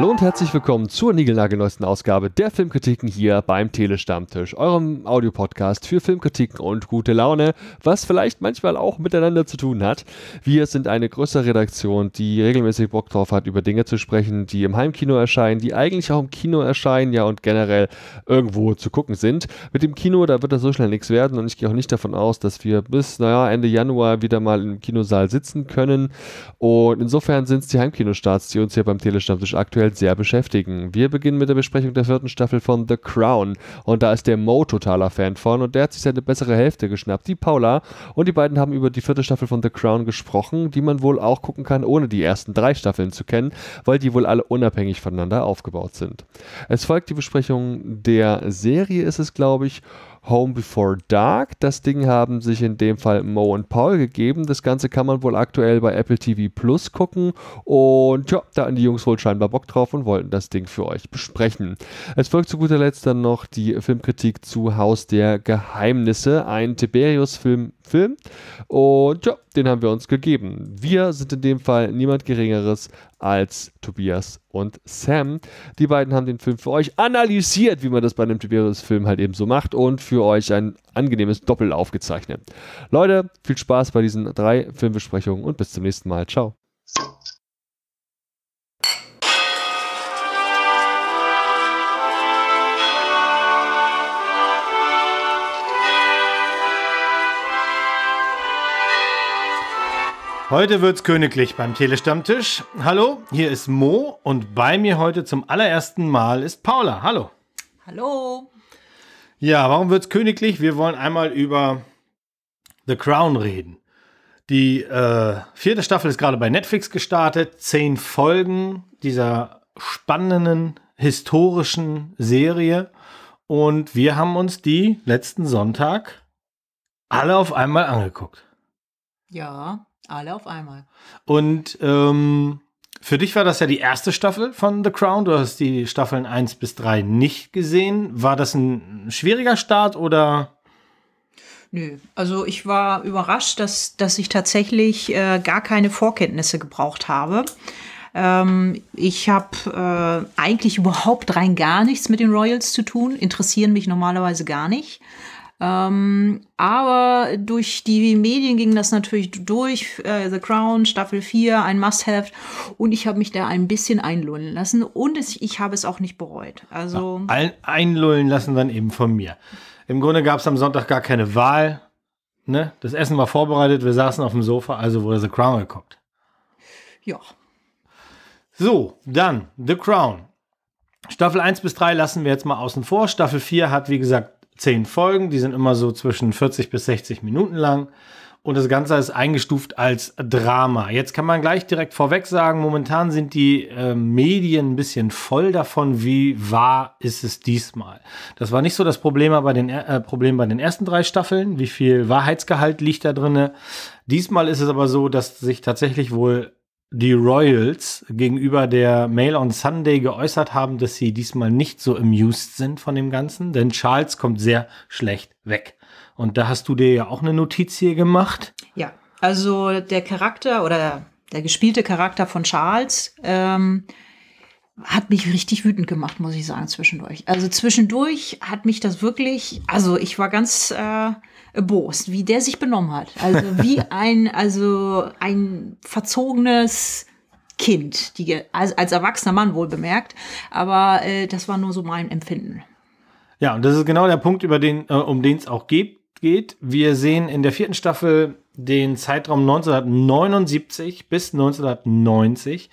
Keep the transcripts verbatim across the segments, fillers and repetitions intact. Hallo und herzlich willkommen zur niegelnagelneuesten Ausgabe der Filmkritiken hier beim Telestammtisch, eurem Audiopodcast für Filmkritiken und gute Laune, was vielleicht manchmal auch miteinander zu tun hat. Wir sind eine größere Redaktion, die regelmäßig Bock drauf hat, über Dinge zu sprechen, die im Heimkino erscheinen, die eigentlich auch im Kino erscheinen, ja, und generell irgendwo zu gucken sind. Mit dem Kino, da wird das so schnell nichts werden und ich gehe auch nicht davon aus, dass wir bis, naja, Ende Januar wieder mal im Kinosaal sitzen können, und insofern sind es die Heimkinostarts, die uns hier beim Telestammtisch aktuell sehr beschäftigen. Wir beginnen mit der Besprechung der vierten Staffel von The Crown, und da ist der Mo totaler Fan von, und der hat sich seine bessere Hälfte geschnappt, die Paula, und die beiden haben über die vierte Staffel von The Crown gesprochen, die man wohl auch gucken kann, ohne die ersten drei Staffeln zu kennen, weil die wohl alle unabhängig voneinander aufgebaut sind. Es folgt die Besprechung der Serie, ist es glaube ich, Home Before Dark. Das Ding haben sich in dem Fall Mo und Paul gegeben. Das Ganze kann man wohl aktuell bei Apple T V Plus gucken, und ja, da hatten die Jungs wohl scheinbar Bock drauf und wollten das Ding für euch besprechen. Es folgt zu guter Letzt dann noch die Filmkritik zu Haus der Geheimnisse, ein Tiberius Film Film und ja, den haben wir uns gegeben. Wir sind in dem Fall niemand Geringeres als Tobias und Sam. Die beiden haben den Film für euch analysiert, wie man das bei einem Tiberius-Film halt eben so macht, und für euch ein angenehmes Doppel aufgezeichnet. Leute, viel Spaß bei diesen drei Filmbesprechungen und bis zum nächsten Mal. Ciao. Heute wird's königlich beim Telestammtisch. Hallo, hier ist Mo, und bei mir heute zum allerersten Mal ist Paula. Hallo. Hallo. Ja, warum wird's königlich? Wir wollen einmal über The Crown reden. Die äh, vierte Staffel ist gerade bei Netflix gestartet. Zehn Folgen dieser spannenden, historischen Serie. Und wir haben uns die letzten Sonntag alle auf einmal angeguckt. Ja. Alle auf einmal. Und ähm, für dich war das ja die erste Staffel von The Crown. Du hast die Staffeln eins bis drei nicht gesehen. War das ein schwieriger Start oder? Nö, also ich war überrascht, dass, dass ich tatsächlich äh, gar keine Vorkenntnisse gebraucht habe. Ähm, ich habe äh, eigentlich überhaupt rein gar nichts mit den Royals zu tun. Interessieren mich normalerweise gar nicht. Ähm, aber durch die Medien ging das natürlich durch, äh, The Crown, Staffel vier, ein Must-Have, und ich habe mich da ein bisschen einlullen lassen, und es, ich habe es auch nicht bereut. Also ja, einlullen lassen dann eben von mir. Im Grunde gab es am Sonntag gar keine Wahl, ne? Das Essen war vorbereitet, wir saßen auf dem Sofa, also wurde The Crown geguckt. Ja. So, dann The Crown. Staffel eins bis drei lassen wir jetzt mal außen vor. Staffel vier hat, wie gesagt, zehn Folgen, die sind immer so zwischen vierzig bis sechzig Minuten lang, und das Ganze ist eingestuft als Drama. Jetzt kann man gleich direkt vorweg sagen, momentan sind die äh, Medien ein bisschen voll davon, wie wahr ist es diesmal. Das war nicht so das Problem bei den, äh, Problem bei den ersten drei Staffeln, wie viel Wahrheitsgehalt liegt da drin. Diesmal ist es aber so, dass sich tatsächlich wohl die Royals gegenüber der Mail on Sunday geäußert haben, dass sie diesmal nicht so amused sind von dem Ganzen, denn Charles kommt sehr schlecht weg. Und da hast du dir ja auch eine Notiz hier gemacht. Ja, also der Charakter oder der gespielte Charakter von Charles ähm, hat mich richtig wütend gemacht, muss ich sagen, zwischendurch. Also zwischendurch hat mich das wirklich, also ich war ganz äh, erbost, wie der sich benommen hat. Also wie ein, also ein verzogenes Kind, die, als, als erwachsener Mann wohl bemerkt. Aber äh, das war nur so mein Empfinden. Ja, und das ist genau der Punkt, über den, äh, um den es auch geht. Wir sehen in der vierten Staffel den Zeitraum neunzehnhundertneunundsiebzig bis neunzehnhundertneunzig.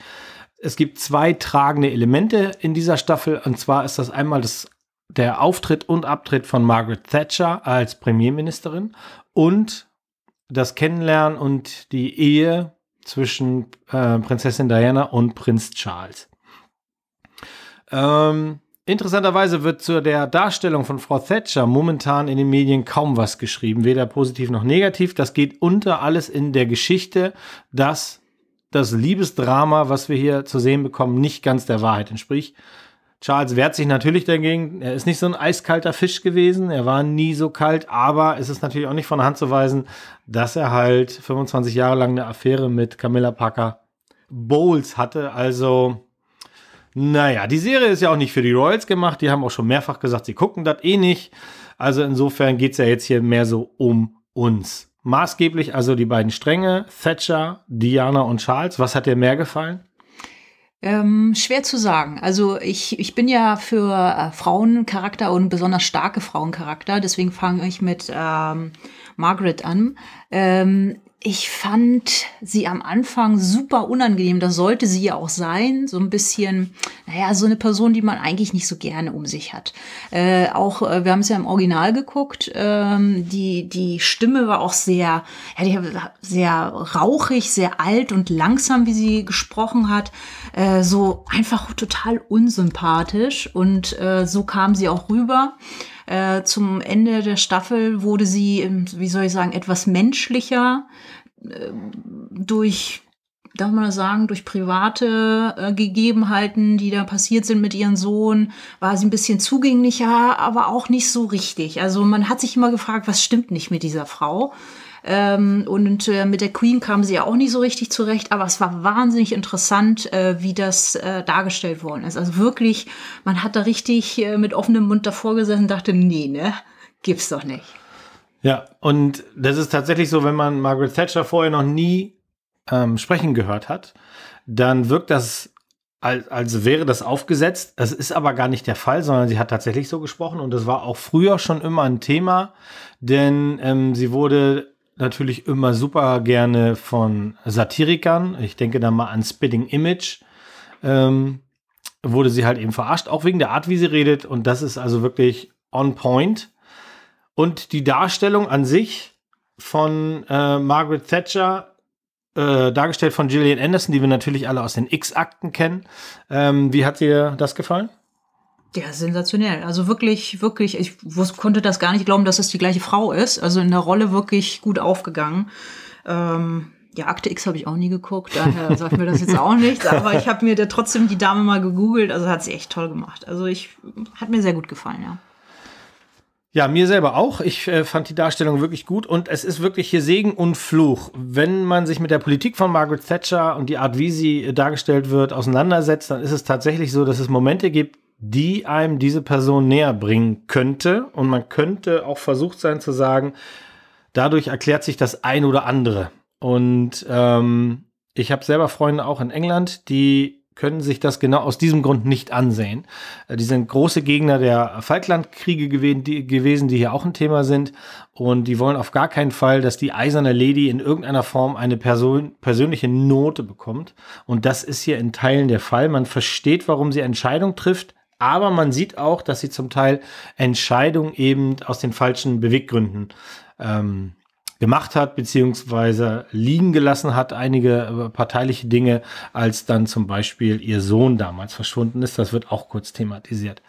Es gibt zwei tragende Elemente in dieser Staffel. Und zwar ist das einmal das der Auftritt und Abtritt von Margaret Thatcher als Premierministerin und das Kennenlernen und die Ehe zwischen äh, Prinzessin Diana und Prinz Charles. Ähm, interessanterweise wird zu der Darstellung von Frau Thatcher momentan in den Medien kaum was geschrieben, weder positiv noch negativ. Das geht unter alles in der Geschichte, dass das Liebesdrama, was wir hier zu sehen bekommen, nicht ganz der Wahrheit entspricht. Charles wehrt sich natürlich dagegen, er ist nicht so ein eiskalter Fisch gewesen, er war nie so kalt, aber es ist natürlich auch nicht von der Hand zu weisen, dass er halt fünfundzwanzig Jahre lang eine Affäre mit Camilla Parker Bowles hatte, also Naja, die Serie ist ja auch nicht für die Royals gemacht. Die haben auch schon mehrfach gesagt, sie gucken das eh nicht. Also insofern geht es ja jetzt hier mehr so um uns. Maßgeblich also die beiden Stränge, Thatcher, Diana und Charles. Was hat dir mehr gefallen? Ähm, schwer zu sagen. Also ich, ich bin ja für äh, Frauencharakter und besonders starke Frauencharakter. Deswegen fange ich mit ähm, Margaret an. Ähm, ich fand sie am Anfang super unangenehm. Das sollte sie ja auch sein. So ein bisschen, naja, so eine Person, die man eigentlich nicht so gerne um sich hat. Äh, auch, wir haben es ja im Original geguckt. Ähm, die, die Stimme war auch sehr, ja, die, sehr rauchig, sehr alt und langsam, wie sie gesprochen hat. Äh, so einfach total unsympathisch. Und äh, so kam sie auch rüber. Äh, zum Ende der Staffel wurde sie, wie soll ich sagen, etwas menschlicher äh, durch, darf man das sagen, durch private äh, Gegebenheiten, die da passiert sind mit ihrem Sohn, war sie ein bisschen zugänglicher, aber auch nicht so richtig. Also man hat sich immer gefragt, was stimmt nicht mit dieser Frau? Ähm, und äh, mit der Queen kam sie ja auch nicht so richtig zurecht, aber es war wahnsinnig interessant, äh, wie das äh, dargestellt worden ist. Also wirklich, man hat da richtig äh, mit offenem Mund davor gesessen und dachte, nee, ne, gibt's doch nicht. Ja, und das ist tatsächlich so, wenn man Margaret Thatcher vorher noch nie ähm, sprechen gehört hat, dann wirkt das, als, als wäre das aufgesetzt. Das ist aber gar nicht der Fall, sondern sie hat tatsächlich so gesprochen und das war auch früher schon immer ein Thema, denn ähm, sie wurde natürlich immer super gerne von Satirikern, ich denke da mal an Spitting Image, ähm, wurde sie halt eben verarscht, auch wegen der Art, wie sie redet. Und das ist also wirklich on point. Und die Darstellung an sich von äh, Margaret Thatcher, äh, dargestellt von Gillian Anderson, die wir natürlich alle aus den X-Akten kennen. Ähm, wie hat dir das gefallen? Ja, sensationell. Also wirklich, wirklich, ich konnte das gar nicht glauben, dass es die gleiche Frau ist. Also in der Rolle wirklich gut aufgegangen. Ähm, ja, Akte X habe ich auch nie geguckt, daher sagt mir das jetzt auch nichts. Aber ich habe mir da trotzdem die Dame mal gegoogelt. Also hat sie echt toll gemacht. Also ich, hat mir sehr gut gefallen, ja. Ja, mir selber auch. Ich äh, fand die Darstellung wirklich gut und es ist wirklich hier Segen und Fluch. Wenn man sich mit der Politik von Margaret Thatcher und die Art, wie sie äh, dargestellt wird, auseinandersetzt, dann ist es tatsächlich so, dass es Momente gibt, die einem diese Person näher bringen könnte. Und man könnte auch versucht sein zu sagen, dadurch erklärt sich das ein oder andere. Und ähm, ich habe selber Freunde auch in England, die können sich das genau aus diesem Grund nicht ansehen. Die sind große Gegner der Falklandkriege gewesen, die hier auch ein Thema sind. Und die wollen auf gar keinen Fall, dass die eiserne Lady in irgendeiner Form eine Person, persönliche Note bekommt. Und das ist hier in Teilen der Fall. Man versteht, warum sie Entscheidungen trifft. Aber man sieht auch, dass sie zum Teil Entscheidungen eben aus den falschen Beweggründen ähm, gemacht hat, beziehungsweise liegen gelassen hat, einige parteiliche Dinge, als dann zum Beispiel ihr Sohn damals verschwunden ist. Das wird auch kurz thematisiert.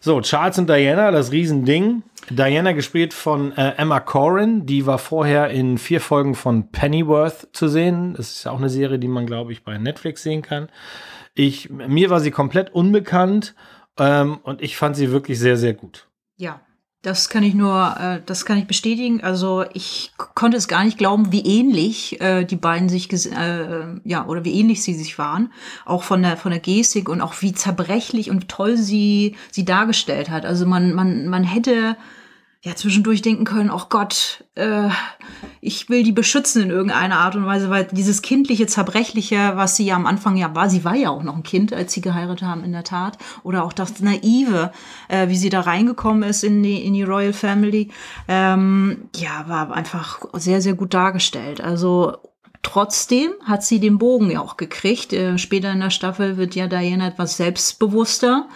So, Charles und Diana, das Riesending. Diana gespielt von äh, Emma Corrin. Die war vorher in vier Folgen von Pennyworth zu sehen. Das ist auch eine Serie, die man, glaube ich, bei Netflix sehen kann. Ich, mir war sie komplett unbekannt. Ähm, und ich fand sie wirklich sehr, sehr gut. Ja, das kann ich nur, äh, das kann ich bestätigen. Also ich konnte es gar nicht glauben, wie ähnlich äh, die beiden sich, äh, ja, oder wie ähnlich sie sich waren. Auch von der, von der Gestik und auch wie zerbrechlich und toll sie, sie dargestellt hat. Also man, man, man hätte ja zwischendurch denken können, oh Gott, äh, ich will die beschützen in irgendeiner Art und Weise, weil dieses kindliche, zerbrechliche, was sie ja am Anfang ja war, sie war ja auch noch ein Kind, als sie geheiratet haben, in der Tat, oder auch das Naive, äh, wie sie da reingekommen ist in die, in die Royal Family, ähm, ja, war einfach sehr, sehr gut dargestellt. Also trotzdem hat sie den Bogen ja auch gekriegt. Äh, später in der Staffel wird ja Diana etwas selbstbewusster.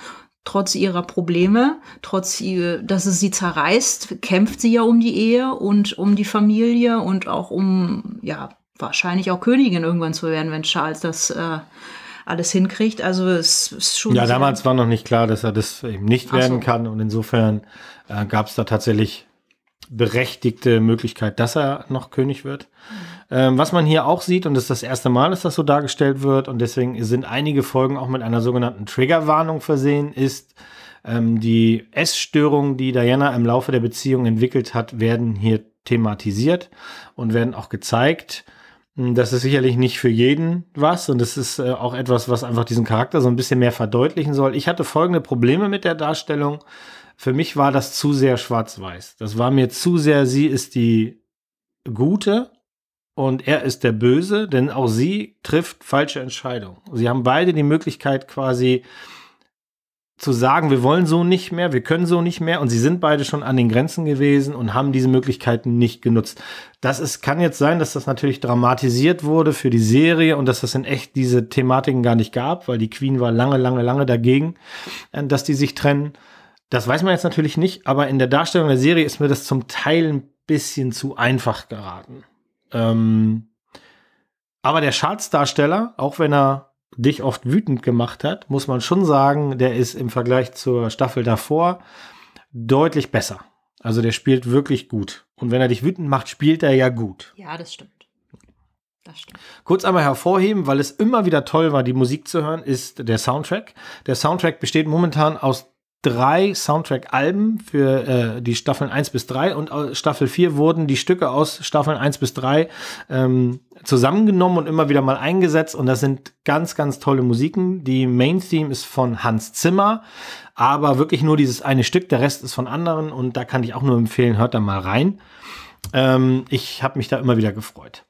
Trotz ihrer Probleme, trotz, dass es sie zerreißt, kämpft sie ja um die Ehe und um die Familie und auch um, ja, wahrscheinlich auch Königin irgendwann zu werden, wenn Charles das äh, alles hinkriegt. Also es ist schon. Ja, damals war noch nicht klar, dass er das eben nicht werden kann. Und insofern äh, gab es da tatsächlich berechtigte Möglichkeit, dass er noch König wird. Mhm. Ähm, was man hier auch sieht, und das ist das erste Mal, dass das so dargestellt wird, und deswegen sind einige Folgen auch mit einer sogenannten Triggerwarnung versehen, ist ähm, die Essstörungen, die Diana im Laufe der Beziehung entwickelt hat, werden hier thematisiert und werden auch gezeigt. Das ist sicherlich nicht für jeden was und es ist äh, auch etwas, was einfach diesen Charakter so ein bisschen mehr verdeutlichen soll. Ich hatte folgende Probleme mit der Darstellung. Für mich war das zu sehr schwarz-weiß. Das war mir zu sehr, sie ist die Gute und er ist der Böse, denn auch sie trifft falsche Entscheidungen. Sie haben beide die Möglichkeit quasi zu sagen, wir wollen so nicht mehr, wir können so nicht mehr, und sie sind beide schon an den Grenzen gewesen und haben diese Möglichkeiten nicht genutzt. Das ist, kann jetzt sein, dass das natürlich dramatisiert wurde für die Serie und dass das in echt diese Thematiken gar nicht gab, weil die Queen war lange, lange, lange dagegen, dass die sich trennen. Das weiß man jetzt natürlich nicht, aber in der Darstellung der Serie ist mir das zum Teil ein bisschen zu einfach geraten. Ähm, aber der Schatzdarsteller, auch wenn er dich oft wütend gemacht hat, muss man schon sagen, der ist im Vergleich zur Staffel davor deutlich besser. Also der spielt wirklich gut. Und wenn er dich wütend macht, spielt er ja gut. Ja, das stimmt. Das stimmt. Kurz einmal hervorheben, weil es immer wieder toll war, die Musik zu hören, ist der Soundtrack. Der Soundtrack besteht momentan aus drei Soundtrack-Alben für äh, die Staffeln eins bis drei, und Staffel vier wurden die Stücke aus Staffeln eins bis drei ähm, zusammengenommen und immer wieder mal eingesetzt, und das sind ganz, ganz tolle Musiken. Die Main-Theme ist von Hans Zimmer, aber wirklich nur dieses eine Stück, der Rest ist von anderen, und da kann ich auch nur empfehlen, hört da mal rein. Ähm, ich habe mich da immer wieder gefreut.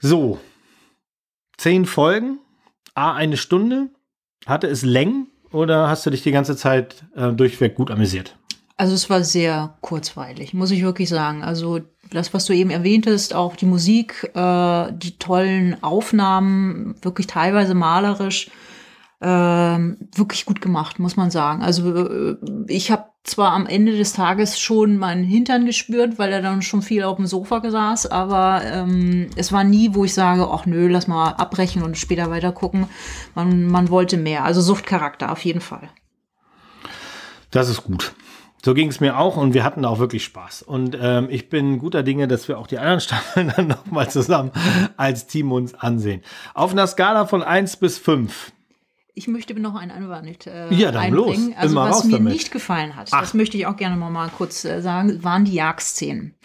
So, zehn Folgen, a eine Stunde, hatte es Längen? Oder hast du dich die ganze Zeit äh, durchweg gut amüsiert? Also es war sehr kurzweilig, muss ich wirklich sagen. Also das, was du eben erwähntest, auch die Musik, äh, die tollen Aufnahmen, wirklich teilweise malerisch, äh, wirklich gut gemacht, muss man sagen. Also ich habe zwar am Ende des Tages schon meinen Hintern gespürt, weil er dann schon viel auf dem Sofa saß, aber ähm, es war nie, wo ich sage, ach nö, lass mal abbrechen und später weiter gucken. Man, man wollte mehr, also Suchtcharakter auf jeden Fall. Das ist gut. So ging es mir auch, und wir hatten auch wirklich Spaß. Und ähm, ich bin guter Dinge, dass wir auch die anderen Staffeln dann nochmal zusammen als Team uns ansehen. Auf einer Skala von eins bis fünf. Ich möchte noch einen Einwand äh, ja, dann einbringen. Los. Also, was mir damit nicht gefallen hat, Ach. das möchte ich auch gerne noch mal kurz äh, sagen, waren die Jagdszenen.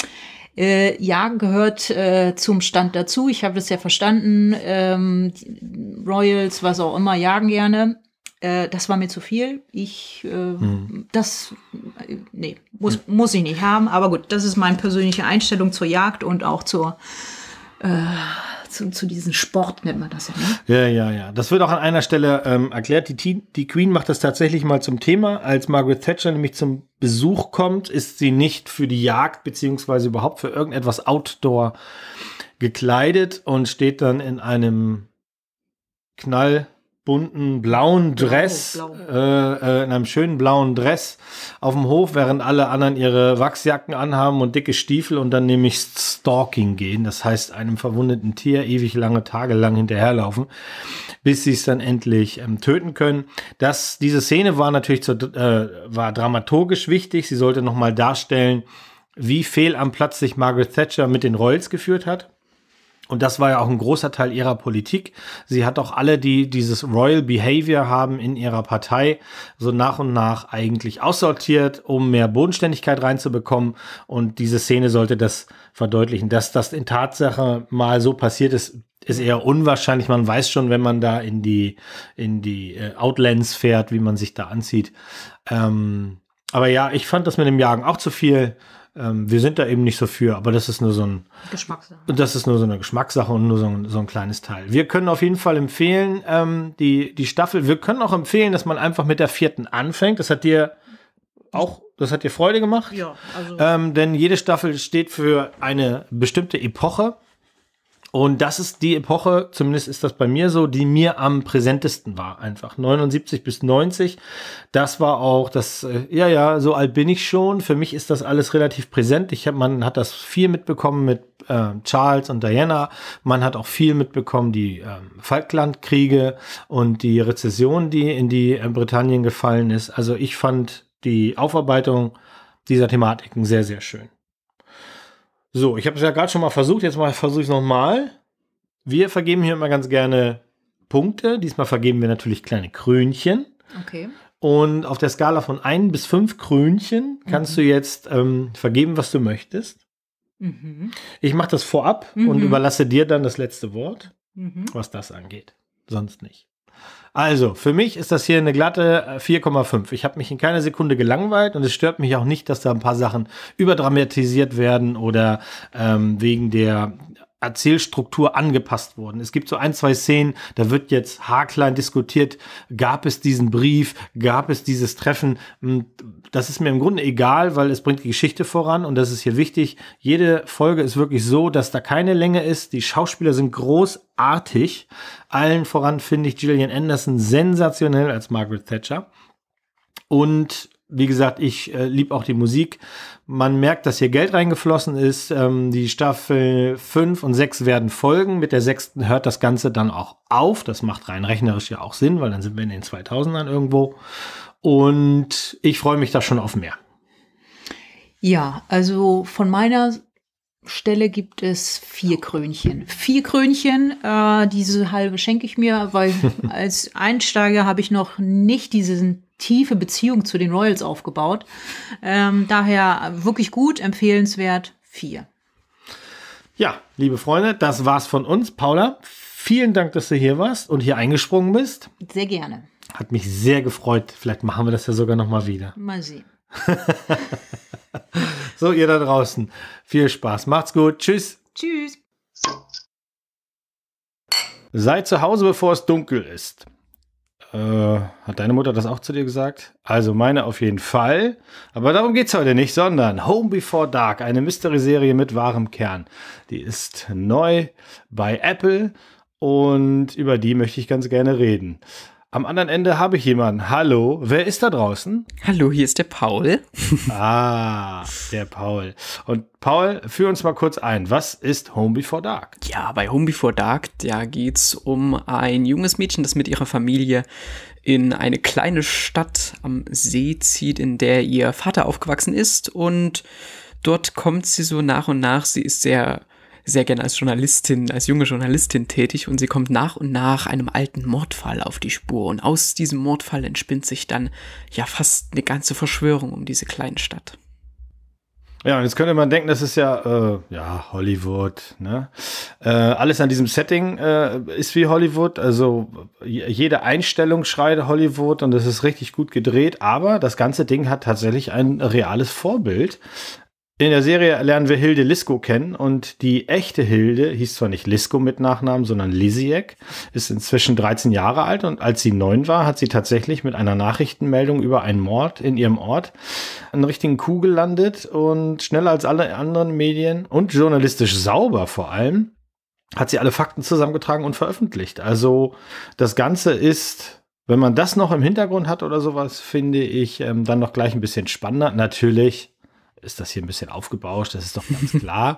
Äh, Jagen gehört äh, zum Stand dazu. Ich habe das ja verstanden. Ähm, Royals, was auch immer, jagen gerne. Äh, das war mir zu viel. Ich, äh, hm. das, äh, nee, muss, hm. muss ich nicht haben. Aber gut, das ist meine persönliche Einstellung zur Jagd und auch zur äh, Zu, zu diesem Sport, nennt man das ja, ne? Ja, ja, ja. Das wird auch an einer Stelle ähm, erklärt. Die, die Queen macht das tatsächlich mal zum Thema. Als Margaret Thatcher nämlich zum Besuch kommt, ist sie nicht für die Jagd beziehungsweise überhaupt für irgendetwas Outdoor gekleidet und steht dann in einem knallbunten blauen Dress, blau, blau. Äh, äh, in einem schönen blauen Dress auf dem Hof, während alle anderen ihre Wachsjacken anhaben und dicke Stiefel und dann nämlich Stalking gehen, das heißt einem verwundeten Tier ewig lange, tagelang hinterherlaufen, bis sie es dann endlich ähm, töten können. Das, diese Szene war natürlich zu, äh, war dramaturgisch wichtig. Sie sollte nochmal darstellen, wie fehl am Platz sich Margaret Thatcher mit den Royals geführt hat. Und das war ja auch ein großer Teil ihrer Politik. Sie hat auch alle, die dieses Royal Behavior haben in ihrer Partei, so nach und nach eigentlich aussortiert, um mehr Bodenständigkeit reinzubekommen. Und diese Szene sollte das verdeutlichen. Dass das in Tatsache mal so passiert ist, ist eher unwahrscheinlich. Man weiß schon, wenn man da in die, in die Outlands fährt, wie man sich da anzieht. Ähm, aber ja, ich fand das mit dem Jagen auch zu viel. Wir sind da eben nicht so für, aber das ist nur so ein Geschmackssache. Das ist nur so eine Geschmackssache und nur so ein, so ein kleines Teil. Wir können auf jeden Fall empfehlen, ähm, die, die Staffel, wir können auch empfehlen, dass man einfach mit der vierten anfängt. Das hat dir auch, das hat dir Freude gemacht. Ja, also ähm, denn jede Staffel steht für eine bestimmte Epoche. Und das ist die Epoche, zumindest ist das bei mir so, die mir am präsentesten war einfach. neunundsiebzig bis neunzig, das war auch das, äh, ja, ja, so alt bin ich schon. Für mich ist das alles relativ präsent. Ich hab, man hat das viel mitbekommen mit äh, Charles und Diana. Man hat auch viel mitbekommen, die äh, Falklandkriege und die Rezession, die in die äh, Britannien gefallen ist. Also ich fand die Aufarbeitung dieser Thematiken sehr, sehr schön. So, ich habe es ja gerade schon mal versucht, jetzt mal versuche ich es nochmal. Wir vergeben hier immer ganz gerne Punkte. Diesmal vergeben wir natürlich kleine Krönchen. Okay. Und auf der Skala von ein bis fünf Krönchen kannst mhm. du jetzt ähm, vergeben, was du möchtest. Mhm. Ich mache das vorab mhm. und überlasse dir dann das letzte Wort, mhm. was das angeht. Sonst nicht. Also, für mich ist das hier eine glatte vier Komma fünf. Ich habe mich in keiner Sekunde gelangweilt und es stört mich auch nicht, dass da ein paar Sachen überdramatisiert werden oder ähm, wegen der Erzählstruktur angepasst wurden. Es gibt so ein, zwei Szenen, da wird jetzt haarklein diskutiert, gab es diesen Brief, gab es dieses Treffen. Das ist mir im Grunde egal, weil es bringt die Geschichte voran und das ist hier wichtig. Jede Folge ist wirklich so, dass da keine Länge ist. Die Schauspieler sind großartig. Allen voran finde ich Gillian Anderson sensationell als Margaret Thatcher. Und wie gesagt, ich äh, liebe auch die Musik. Man merkt, dass hier Geld reingeflossen ist. Ähm, die Staffel fünf und sechs werden folgen. Mit der sechsten hört das Ganze dann auch auf. Das macht rein rechnerisch ja auch Sinn, weil dann sind wir in den zweitausendern irgendwo. Und ich freue mich da schon auf mehr. Ja, also von meiner Stelle gibt es vier Krönchen. Vier Krönchen, äh, diese halbe schenke ich mir, weil als Einsteiger habe ich noch nicht diesen tiefe Beziehung zu den Royals aufgebaut. Ähm, daher wirklich gut, empfehlenswert, vier. Ja, liebe Freunde, das war's von uns. Paula, vielen Dank, dass du hier warst und hier eingesprungen bist. Sehr gerne. Hat mich sehr gefreut. Vielleicht machen wir das ja sogar noch mal wieder. Mal sehen. So, ihr da draußen. Viel Spaß. Macht's gut. Tschüss. Tschüss. Seid zu Hause, bevor es dunkel ist. Äh, hat deine Mutter das auch zu dir gesagt? Also meine auf jeden Fall. Aber darum geht es heute nicht, sondern Home Before Dark, eine Mystery-Serie mit wahrem Kern. Die ist neu bei Apple und über die möchte ich ganz gerne reden. Am anderen Ende habe ich jemanden. Hallo, wer ist da draußen? Hallo, hier ist der Paul. Ah, der Paul. Und Paul, führ uns mal kurz ein. Was ist Home Before Dark? Ja, bei Home Before Dark, da geht es um ein junges Mädchen, das mit ihrer Familie in eine kleine Stadt am See zieht, in der ihr Vater aufgewachsen ist. Und dort kommt sie so nach und nach. Sie ist sehr... sehr gerne als Journalistin, als junge Journalistin tätig und sie kommt nach und nach einem alten Mordfall auf die Spur und aus diesem Mordfall entspinnt sich dann ja fast eine ganze Verschwörung um diese kleine Stadt. Ja, und jetzt könnte man denken, das ist ja, äh, ja Hollywood, ne? Äh, alles an diesem Setting äh, ist wie Hollywood, also jede Einstellung schreit Hollywood und es ist richtig gut gedreht, aber das ganze Ding hat tatsächlich ein reales Vorbild. In der Serie lernen wir Hilde Lisko kennen und die echte Hilde hieß zwar nicht Lisko mit Nachnamen, sondern Lisiek, ist inzwischen dreizehn Jahre alt und als sie neun war, hat sie tatsächlich mit einer Nachrichtenmeldung über einen Mord in ihrem Ort einen richtigen Coup gelandet und schneller als alle anderen Medien und journalistisch sauber vor allem, hat sie alle Fakten zusammengetragen und veröffentlicht. Also das Ganze ist... Wenn man das noch im Hintergrund hat oder sowas, finde ich ähm, dann noch gleich ein bisschen spannender. Natürlich ist das hier ein bisschen aufgebauscht, das ist doch ganz klar.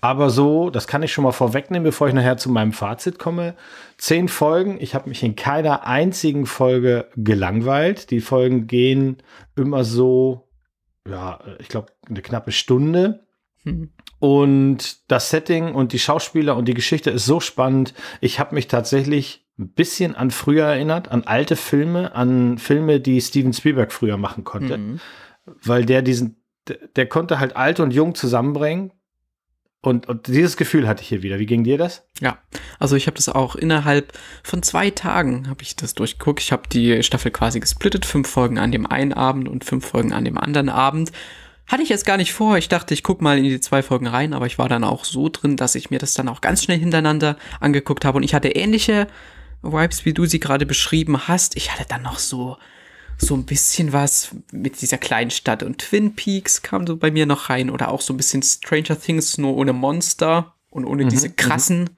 Aber so, das kann ich schon mal vorwegnehmen, bevor ich nachher zu meinem Fazit komme. Zehn Folgen, ich habe mich in keiner einzigen Folge gelangweilt. Die Folgen gehen immer so, ja, ich glaube, eine knappe Stunde. Mhm. Und das Setting und die Schauspieler und die Geschichte ist so spannend. Ich habe mich tatsächlich ein bisschen an früher erinnert, an alte Filme, an Filme, die Steven Spielberg früher machen konnte. Mhm. Weil der diesen Der konnte halt alt und jung zusammenbringen. Und, und dieses Gefühl hatte ich hier wieder. Wie ging dir das? Ja, also ich habe das auch innerhalb von zwei Tagen habe ich das durchgeguckt. Ich habe die Staffel quasi gesplittet. Fünf Folgen an dem einen Abend und fünf Folgen an dem anderen Abend. Hatte ich jetzt gar nicht vor. Ich dachte, ich gucke mal in die zwei Folgen rein. Aber ich war dann auch so drin, dass ich mir das dann auch ganz schnell hintereinander angeguckt habe. Und ich hatte ähnliche Vibes, wie du sie gerade beschrieben hast. Ich hatte dann noch so... so ein bisschen was mit dieser kleinen Stadt und Twin Peaks kam so bei mir noch rein oder auch so ein bisschen Stranger Things, nur ohne Monster und ohne mhm, diese krassen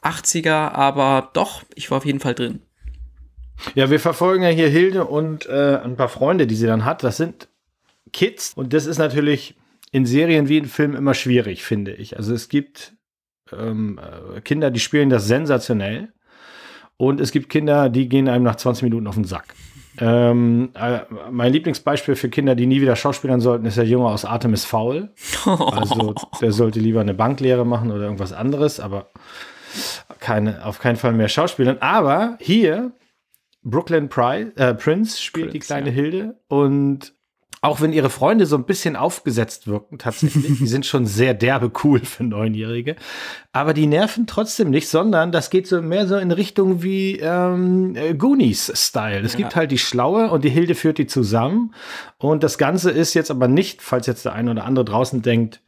achtziger, aber doch, ich war auf jeden Fall drin. Ja, wir verfolgen ja hier Hilde und äh, ein paar Freunde, die sie dann hat, das sind Kids und das ist natürlich in Serien wie in Filmen immer schwierig, finde ich. Also es gibt ähm, Kinder, die spielen das sensationell und es gibt Kinder, die gehen einem nach zwanzig Minuten auf den Sack. Ähm, äh, mein Lieblingsbeispiel für Kinder, die nie wieder schauspielern sollten, ist der Junge aus Artem ist faul. Also der sollte lieber eine Banklehre machen oder irgendwas anderes, aber keine, auf keinen Fall mehr schauspielern. Aber hier, Brooklyn Prince, äh, Prince spielt Prince, die kleine ja. Hilde und Auch wenn ihre Freunde so ein bisschen aufgesetzt wirken, tatsächlich. Die sind schon sehr derbe cool für Neunjährige. Aber die nerven trotzdem nicht, sondern das geht so mehr so in Richtung wie ähm, Goonies-Style. Es ja. gibt halt die Schlaue und die Hilde führt die zusammen. Und das Ganze ist jetzt aber nicht, falls jetzt der eine oder andere draußen denkt,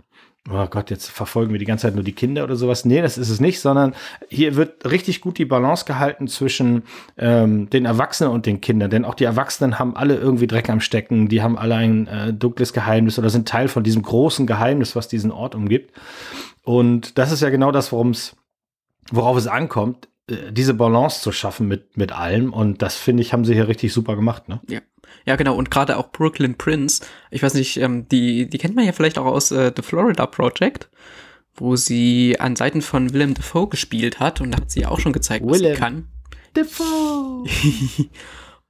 oh Gott, jetzt verfolgen wir die ganze Zeit nur die Kinder oder sowas. Nee, das ist es nicht, sondern hier wird richtig gut die Balance gehalten zwischen ähm, den Erwachsenen und den Kindern. Denn auch die Erwachsenen haben alle irgendwie Dreck am Stecken. Die haben alle ein äh, dunkles Geheimnis oder sind Teil von diesem großen Geheimnis, was diesen Ort umgibt. Und das ist ja genau das, worum's, worauf es ankommt, äh, diese Balance zu schaffen mit, mit allem. Und das, finde ich, haben sie hier richtig super gemacht, ne? Ja. Ja, genau, und gerade auch Brooklyn Prince, ich weiß nicht, ähm, die, die kennt man ja vielleicht auch aus äh, The Florida Project, wo sie an Seiten von Willem Dafoe gespielt hat und da hat sie auch schon gezeigt, was Willem sie kann. Dafoe!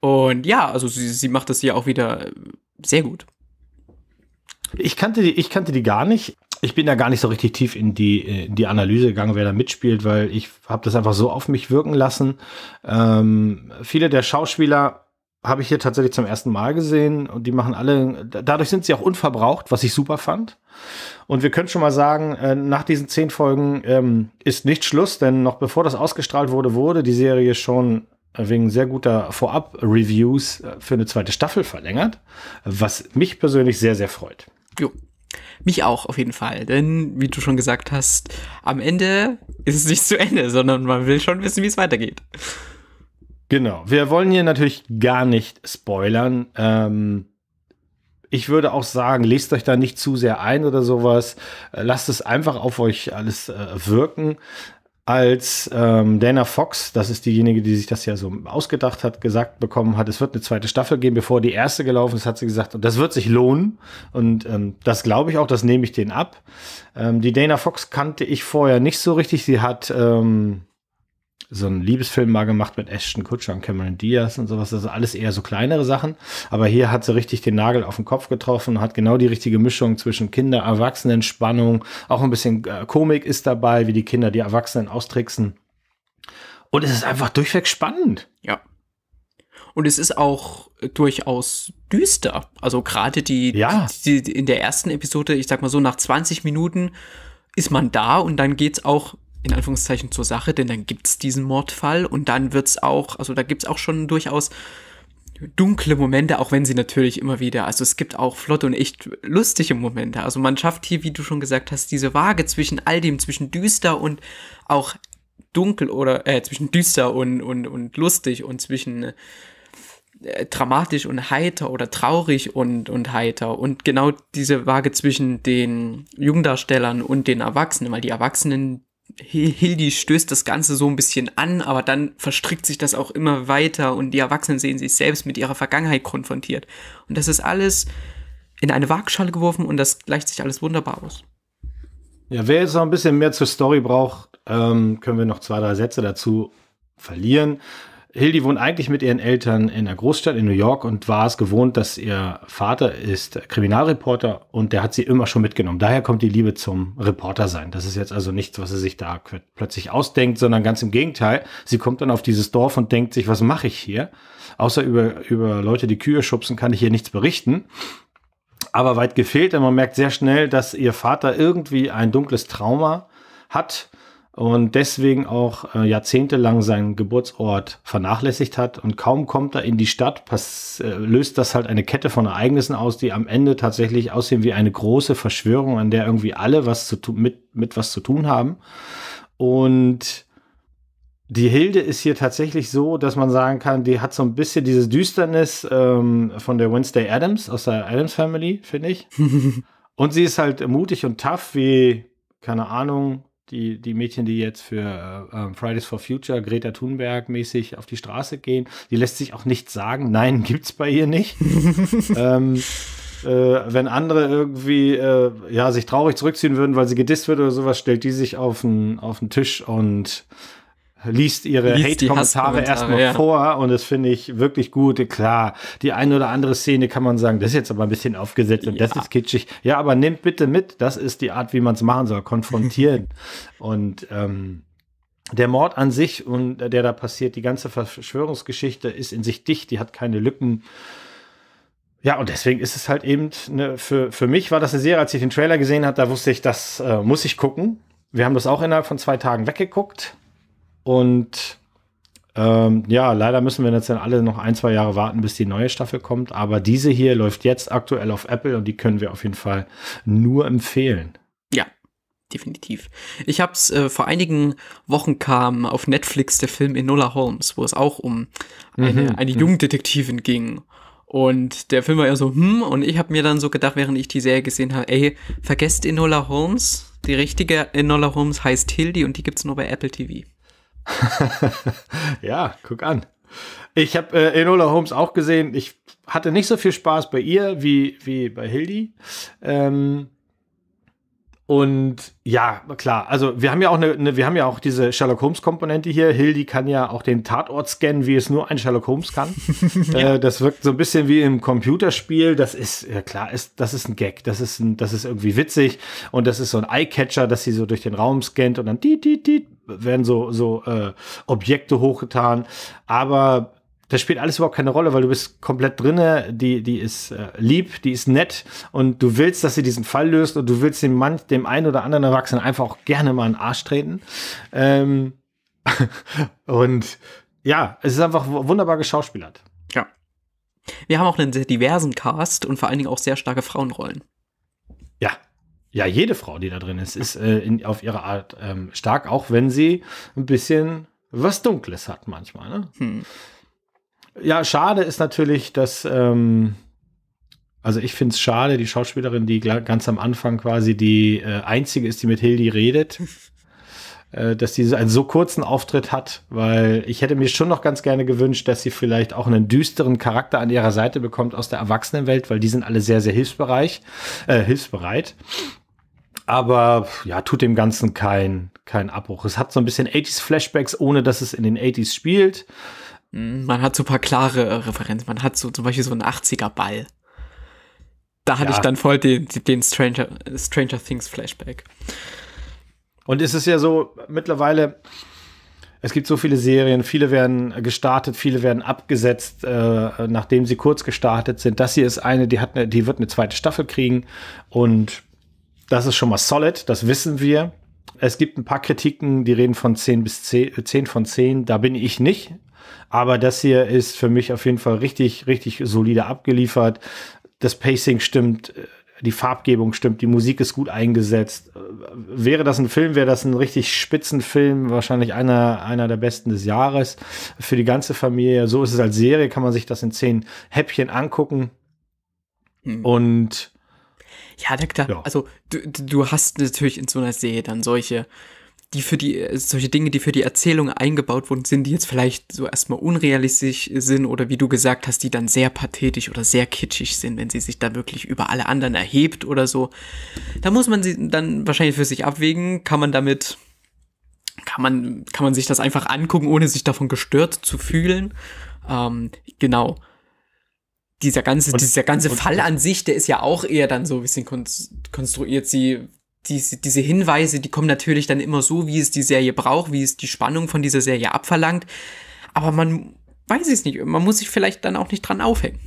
Und ja, also sie, sie macht das hier auch wieder sehr gut. Ich kannte die, ich kannte die gar nicht. Ich bin da gar nicht so richtig tief in die, in die Analyse gegangen, wer da mitspielt, weil ich habe das einfach so auf mich wirken lassen. Ähm, viele der Schauspieler habe ich hier tatsächlich zum ersten Mal gesehen und die machen alle, dadurch sind sie auch unverbraucht, was ich super fand. Und wir können schon mal sagen, nach diesen zehn Folgen ähm, ist nicht Schluss, denn noch bevor das ausgestrahlt wurde, wurde die Serie schon wegen sehr guter Vorab-Reviews für eine zweite Staffel verlängert, was mich persönlich sehr, sehr freut. Jo. Mich auch, auf jeden Fall. Denn, wie du schon gesagt hast, am Ende ist es nicht zu Ende, sondern man will schon wissen, wie es weitergeht. Genau, wir wollen hier natürlich gar nicht spoilern. Ähm, ich würde auch sagen, lest euch da nicht zu sehr ein oder sowas. Lasst es einfach auf euch alles äh, wirken. Als ähm, Dana Fox, das ist diejenige, die sich das ja so ausgedacht hat, gesagt bekommen hat, es wird eine zweite Staffel geben, bevor die erste gelaufen ist, hat sie gesagt, und das wird sich lohnen. Und ähm, das glaube ich auch, das nehme ich denen ab. Ähm, die Dana Fox kannte ich vorher nicht so richtig. Sie hat Ähm, so einen Liebesfilm mal gemacht mit Ashton Kutscher und Cameron Diaz und sowas. Also alles eher so kleinere Sachen. Aber hier hat sie richtig den Nagel auf den Kopf getroffen, hat genau die richtige Mischung zwischen Kinder, Erwachsenen, Spannung. Auch ein bisschen äh, Komik ist dabei, wie die Kinder die Erwachsenen austricksen. Und es ist einfach durchweg spannend. Ja. Und es ist auch durchaus düster. Also gerade die, ja. die, die in der ersten Episode, ich sag mal so, nach zwanzig Minuten ist man da und dann geht's auch in Anführungszeichen zur Sache, denn dann gibt's diesen Mordfall und dann wird's auch, also da gibt's auch schon durchaus dunkle Momente, auch wenn sie natürlich immer wieder, also es gibt auch flotte und echt lustige Momente. Also man schafft hier, wie du schon gesagt hast, diese Waage zwischen all dem, zwischen düster und auch dunkel oder, äh, zwischen düster und, und, und lustig und zwischen äh, dramatisch und heiter oder traurig und, und heiter und genau diese Waage zwischen den Jungdarstellern und den Erwachsenen, weil die Erwachsenen, Hildi stößt das Ganze so ein bisschen an, aber dann verstrickt sich das auch immer weiter und die Erwachsenen sehen sich selbst mit ihrer Vergangenheit konfrontiert. Und das ist alles in eine Waagschale geworfen und das gleicht sich alles wunderbar aus. Ja, wer jetzt noch ein bisschen mehr zur Story braucht, ähm, können wir noch zwei, drei Sätze dazu verlieren. Hildi wohnt eigentlich mit ihren Eltern in einer Großstadt in New York und war es gewohnt, dass ihr Vater ist Kriminalreporter und der hat sie immer schon mitgenommen. Daher kommt die Liebe zum Reporter sein. Das ist jetzt also nichts, was sie sich da plötzlich ausdenkt, sondern ganz im Gegenteil. Sie kommt dann auf dieses Dorf und denkt sich, was mache ich hier? Außer über, über Leute, die Kühe schubsen, kann ich hier nichts berichten. Aber weit gefehlt, denn man merkt sehr schnell, dass ihr Vater irgendwie ein dunkles Trauma hat und deswegen auch äh, jahrzehntelang seinen Geburtsort vernachlässigt hat. Und kaum kommt er in die Stadt, pass, äh, löst das halt eine Kette von Ereignissen aus, die am Ende tatsächlich aussehen wie eine große Verschwörung, an der irgendwie alle was zu tu- mit, mit was zu tun haben. Und die Hilde ist hier tatsächlich so, dass man sagen kann, die hat so ein bisschen dieses Düsternis ähm, von der Wednesday Addams, aus der Addams Family, finde ich. Und sie ist halt mutig und tough wie, keine Ahnung, Die, die Mädchen, die jetzt für äh, Fridays for Future, Greta Thunberg mäßig auf die Straße gehen, die lässt sich auch nichts sagen. Nein, gibt's bei ihr nicht. ähm, äh, wenn andere irgendwie äh, ja, sich traurig zurückziehen würden, weil sie gedisst wird oder sowas, stellt die sich auf den auf den Tisch und liest ihre liest Hate-Kommentare erstmal ja. vor und das finde ich wirklich gut. Klar, die eine oder andere Szene kann man sagen, das ist jetzt aber ein bisschen aufgesetzt und ja. das ist kitschig. Ja, aber nehmt bitte mit, das ist die Art, wie man es machen soll, konfrontieren. Und ähm, der Mord an sich und der da passiert, die ganze Verschwörungsgeschichte ist in sich dicht, die hat keine Lücken. Ja, und deswegen ist es halt eben, ne, für, für mich war das eine Serie, als ich den Trailer gesehen habe, da wusste ich, das äh, muss ich gucken. Wir haben das auch innerhalb von zwei Tagen weggeguckt. Und ähm, ja, leider müssen wir jetzt dann alle noch ein, zwei Jahre warten, bis die neue Staffel kommt. Aber diese hier läuft jetzt aktuell auf Apple und die können wir auf jeden Fall nur empfehlen. Ja, definitiv. Ich habe es äh, vor einigen Wochen kam auf Netflix der Film Enola Holmes, wo es auch um eine, mhm. eine Jugenddetektivin ging. Und der Film war ja so, hm, und ich habe mir dann so gedacht, während ich die Serie gesehen habe, ey, vergesst Enola Holmes. Die richtige Enola Holmes heißt Hildy und die gibt's nur bei Apple T V. Ja, guck an. Ich habe äh, Enola Holmes auch gesehen. Ich hatte nicht so viel Spaß bei ihr wie, wie bei Hildy. Ähm, und ja, klar, also wir haben ja auch eine, eine, wir haben ja auch diese Sherlock Holmes Komponente hier. Hildy kann ja auch den Tatort scannen, wie es nur ein Sherlock Holmes kann. Ja. äh, das wirkt so ein bisschen wie im Computerspiel. Das ist, ja klar, ist, das ist ein Gag. Das ist, ein, das ist irgendwie witzig. Und das ist so ein Eyecatcher, dass sie so durch den Raum scannt und dann diet, diet, diet, werden so, so äh, Objekte hochgetan. Aber das spielt alles überhaupt keine Rolle, weil du bist komplett drinne, die, die ist äh, lieb, die ist nett und du willst, dass sie diesen Fall löst und du willst dem Mann, dem einen oder anderen Erwachsenen einfach auch gerne mal in den Arsch treten. Ähm und ja, es ist einfach wunderbar geschauspielert. Ja. Wir haben auch einen sehr diversen Cast und vor allen Dingen auch sehr starke Frauenrollen. Ja. Ja, jede Frau, die da drin ist, ist äh, in, auf ihre Art ähm, stark, auch wenn sie ein bisschen was Dunkles hat manchmal, ne? Hm. Ja, schade ist natürlich, dass, ähm, also ich finde es schade, die Schauspielerin, die ganz am Anfang quasi die äh, einzige ist, die mit Hildy redet, äh, dass die einen so kurzen Auftritt hat, weil ich hätte mir schon noch ganz gerne gewünscht, dass sie vielleicht auch einen düsteren Charakter an ihrer Seite bekommt aus der Erwachsenenwelt, weil die sind alle sehr, sehr hilfsbereit. Äh, hilfsbereit. Aber ja, tut dem Ganzen kein, kein Abbruch. Es hat so ein bisschen achtziger-Flashbacks, ohne dass es in den achtziger spielt. Man hat so ein paar klare Referenzen. Man hat so zum Beispiel so einen achtziger-Ball. Da hatte ja. ich dann voll den, den Stranger, Stranger Things Flashback. Und es ist ja so, mittlerweile, es gibt so viele Serien, viele werden gestartet, viele werden abgesetzt, äh, nachdem sie kurz gestartet sind. Das hier ist eine, die hat eine, die wird eine zweite Staffel kriegen. Und das ist schon mal solid, das wissen wir. Es gibt ein paar Kritiken, die reden von zehn bis zehn, zehn von zehn. Da bin ich nicht. Aber das hier ist für mich auf jeden Fall richtig, richtig solide abgeliefert. Das Pacing stimmt, die Farbgebung stimmt, die Musik ist gut eingesetzt. Wäre das ein Film, wäre das ein richtig Spitzenfilm, wahrscheinlich einer, einer der besten des Jahres für die ganze Familie. So ist es als Serie, kann man sich das in zehn Häppchen angucken. Mhm. Und ja, da, ja. also du, du hast natürlich in so einer Serie dann solche die für die, solche Dinge, die für die Erzählung eingebaut wurden, sind, die jetzt vielleicht so erstmal unrealistisch sind oder wie du gesagt hast, die dann sehr pathetisch oder sehr kitschig sind, wenn sie sich dann wirklich über alle anderen erhebt oder so. Da muss man sie dann wahrscheinlich für sich abwägen. Kann man damit, kann man, kann man sich das einfach angucken, ohne sich davon gestört zu fühlen. Ähm, genau. Dieser ganze, und, dieser ganze und, Fall an sich, der ist ja auch eher dann so ein bisschen konstruiert, sie Diese, diese Hinweise, die kommen natürlich dann immer so, wie es die Serie braucht, wie es die Spannung von dieser Serie abverlangt. Aber man weiß es nicht. Man muss sich vielleicht dann auch nicht dran aufhängen.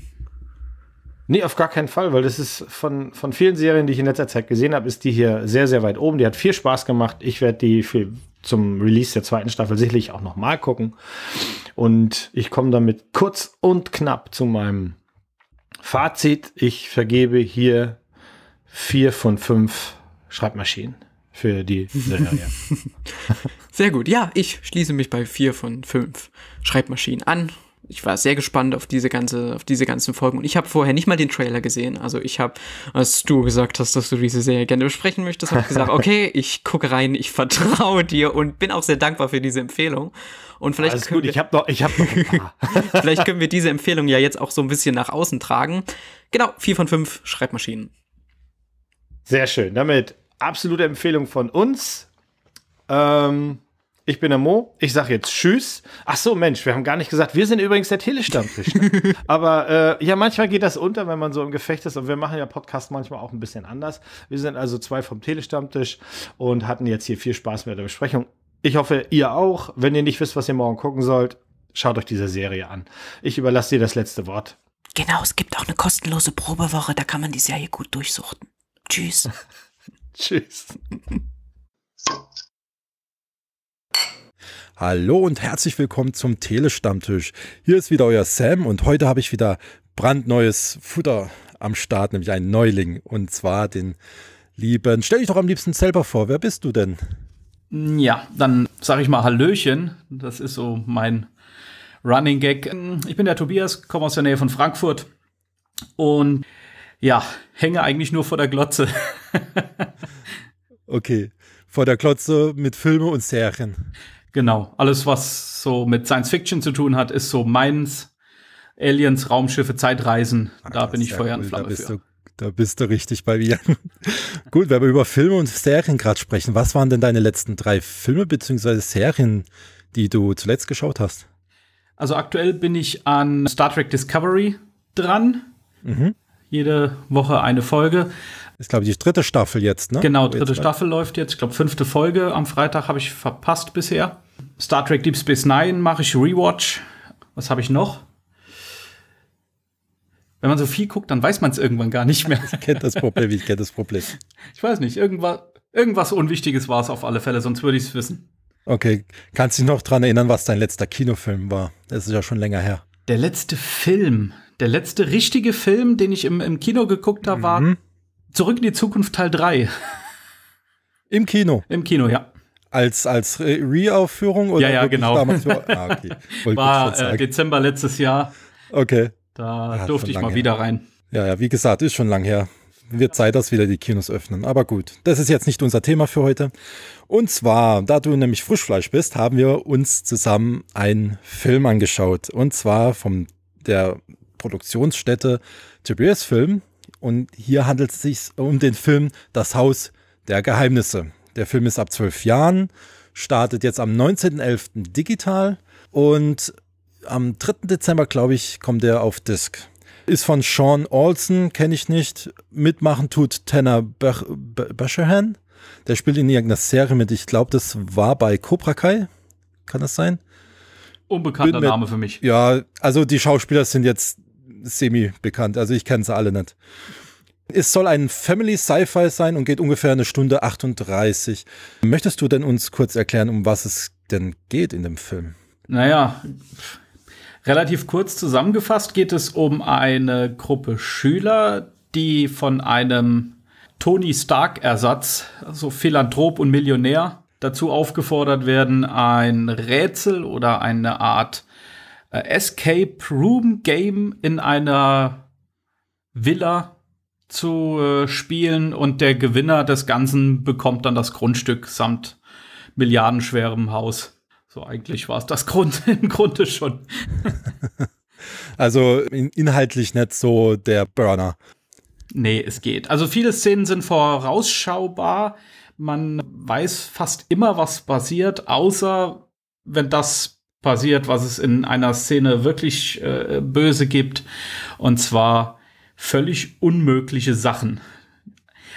Nee, auf gar keinen Fall, weil das ist von, von vielen Serien, die ich in letzter Zeit gesehen habe, ist die hier sehr, sehr weit oben. Die hat viel Spaß gemacht. Ich werde die für, zum Release der zweiten Staffel sicherlich auch noch mal gucken. Und ich komme damit kurz und knapp zu meinem Fazit. Ich vergebe hier vier von fünf Schreibmaschinen für die Serie. Sehr gut. Ja, ich schließe mich bei vier von fünf Schreibmaschinen an. Ich war sehr gespannt auf diese ganze, auf diese ganzen Folgen. Und ich habe vorher nicht mal den Trailer gesehen. Also ich habe, als du gesagt hast, dass du diese Serie gerne besprechen möchtest, habe ich gesagt, okay, ich gucke rein, ich vertraue dir und bin auch sehr dankbar für diese Empfehlung. Und vielleicht Alles können gut, wir, ich habe noch, ich habe noch vielleicht können wir diese Empfehlung ja jetzt auch so ein bisschen nach außen tragen. Genau, vier von fünf Schreibmaschinen. Sehr schön. Damit absolute Empfehlung von uns. Ähm, ich bin der Mo. Ich sage jetzt Tschüss. Ach so, Mensch, wir haben gar nicht gesagt, wir sind übrigens der Telestammtisch. Ne? Aber äh, ja, manchmal geht das unter, wenn man so im Gefecht ist. Und wir machen ja Podcast manchmal auch ein bisschen anders. Wir sind also zwei vom Telestammtisch und hatten jetzt hier viel Spaß mit der Besprechung. Ich hoffe, ihr auch. Wenn ihr nicht wisst, was ihr morgen gucken sollt, schaut euch diese Serie an. Ich überlasse dir das letzte Wort. Genau, es gibt auch eine kostenlose Probewoche, da kann man die Serie gut durchsuchten. Tschüss. Tschüss. Hallo und herzlich willkommen zum Telestammtisch. Hier ist wieder euer Sam und heute habe ich wieder brandneues Futter am Start, nämlich einen Neuling. Und zwar den lieben, stell dich doch am liebsten selber vor, wer bist du denn? Ja, dann sage ich mal Hallöchen, das ist so mein Running Gag. Ich bin der Tobias, komme aus der Nähe von Frankfurt und ja, hänge eigentlich nur vor der Glotze. Okay, vor der Glotze mit Filmen und Serien. Genau, alles was so mit Science Fiction zu tun hat, ist so meins. Aliens, Raumschiffe, Zeitreisen, ah, da bin ich Feuer und Flamme für. Da bist du richtig bei mir. Gut, wenn wir über Filme und Serien gerade sprechen, was waren denn deine letzten drei Filme bzw. Serien, die du zuletzt geschaut hast? Also aktuell bin ich an Star Trek Discovery dran. Mhm. Jede Woche eine Folge. Ist, glaube ich, die dritte Staffel jetzt, ne? Genau, dritte jetzt Staffel läuft jetzt. Ich glaube, fünfte Folge am Freitag habe ich verpasst bisher. Star Trek Deep Space Nine mache ich Rewatch. Was habe ich noch? Wenn man so viel guckt, dann weiß man es irgendwann gar nicht mehr. Ich kenne das Problem, ich kenne das Problem. Ich weiß nicht, irgendwas, irgendwas Unwichtiges war es auf alle Fälle, sonst würde ich es wissen. Okay, kannst du dich noch dran erinnern, was dein letzter Kinofilm war? Das ist ja schon länger her. Der letzte Film, der letzte richtige Film, den ich im, im Kino geguckt habe, mhm. war Zurück in die Zukunft Teil drei. Im Kino? Im Kino, ja. Als, als Re-Aufführung? Oder ja, ja, genau. Damals war, ah, okay. war äh, Dezember letztes Jahr. Okay. Da ja, durfte ich mal her. wieder rein. Ja, ja, wie gesagt, ist schon lang her. Wird Zeit, dass wieder die Kinos öffnen. Aber gut, das ist jetzt nicht unser Thema für heute. Und zwar, da du nämlich Frischfleisch bist, haben wir uns zusammen einen Film angeschaut. Und zwar von der Produktionsstätte Tiberius Film. Und hier handelt es sich um den Film Das Haus der Geheimnisse. Der Film ist ab zwölf Jahren, startet jetzt am neunzehnten elften digital und am dritten Dezember, glaube ich, kommt er auf Disc. Ist von Sean Olson, kenne ich nicht. Mitmachen tut Tanner Buchanan. Der spielt in irgendeiner Serie mit. Ich glaube, das war bei Cobra Kai. Kann das sein? Unbekannter mit, Name für mich. Ja, also die Schauspieler sind jetzt semi-bekannt. Also ich kenne sie alle nicht. Es soll ein Family-Sci-Fi sein und geht ungefähr eine Stunde achtunddreißig. Möchtest du denn uns kurz erklären, um was es denn geht in dem Film? Naja, relativ kurz zusammengefasst geht es um eine Gruppe Schüler, die von einem Tony Stark-Ersatz, also Philanthrop und Millionär, dazu aufgefordert werden, ein Rätsel oder eine Art äh, Escape-Room-Game in einer Villa zu äh, spielen. Und der Gewinner des Ganzen bekommt dann das Grundstück samt milliardenschwerem Haus. So, eigentlich war es das Grund, im Grunde schon. Also in, inhaltlich nicht so der Burner. Nee, es geht. Also viele Szenen sind vorausschaubar. Man weiß fast immer, was passiert, außer wenn das passiert, was es in einer Szene wirklich äh, böse gibt. Und zwar völlig unmögliche Sachen.